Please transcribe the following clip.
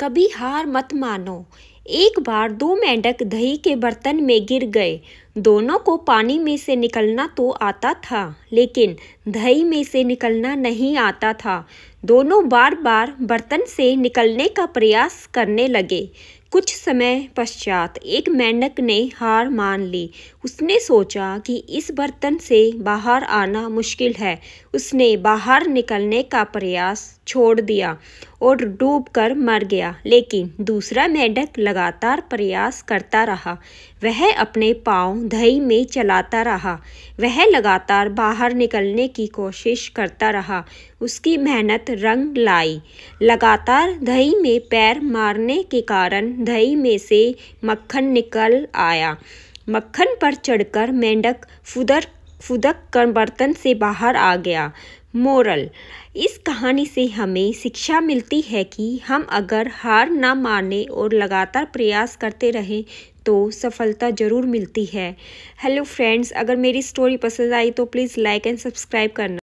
कभी हार मत मानो। एक बार दो मेंढक दही के बर्तन में गिर गए। दोनों को पानी में से निकलना तो आता था, लेकिन दही में से निकलना नहीं आता था। दोनों बार बार बर्तन से निकलने का प्रयास करने लगे। कुछ समय पश्चात एक मेंढक ने हार मान ली। उसने सोचा कि इस बर्तन से बाहर आना मुश्किल है। उसने बाहर निकलने का प्रयास छोड़ दिया और डूबकर मर गया। लेकिन दूसरा मेंढक लगातार प्रयास करता रहा। वह अपने पाँव दही में चलाता रहा। वह लगातार बाहर निकलने की कोशिश करता रहा। उसकी मेहनत रंग लाई। लगातार दही में पैर मारने के कारण दही में से मक्खन निकल आया। मक्खन पर चढ़कर मेंढक फुदक कर बर्तन से बाहर आ गया। मोरल: इस कहानी से हमें शिक्षा मिलती है कि हम अगर हार ना माने और लगातार प्रयास करते रहें तो सफलता ज़रूर मिलती है। हेलो फ्रेंड्स, अगर मेरी स्टोरी पसंद आई तो प्लीज़ लाइक एंड सब्सक्राइब करना।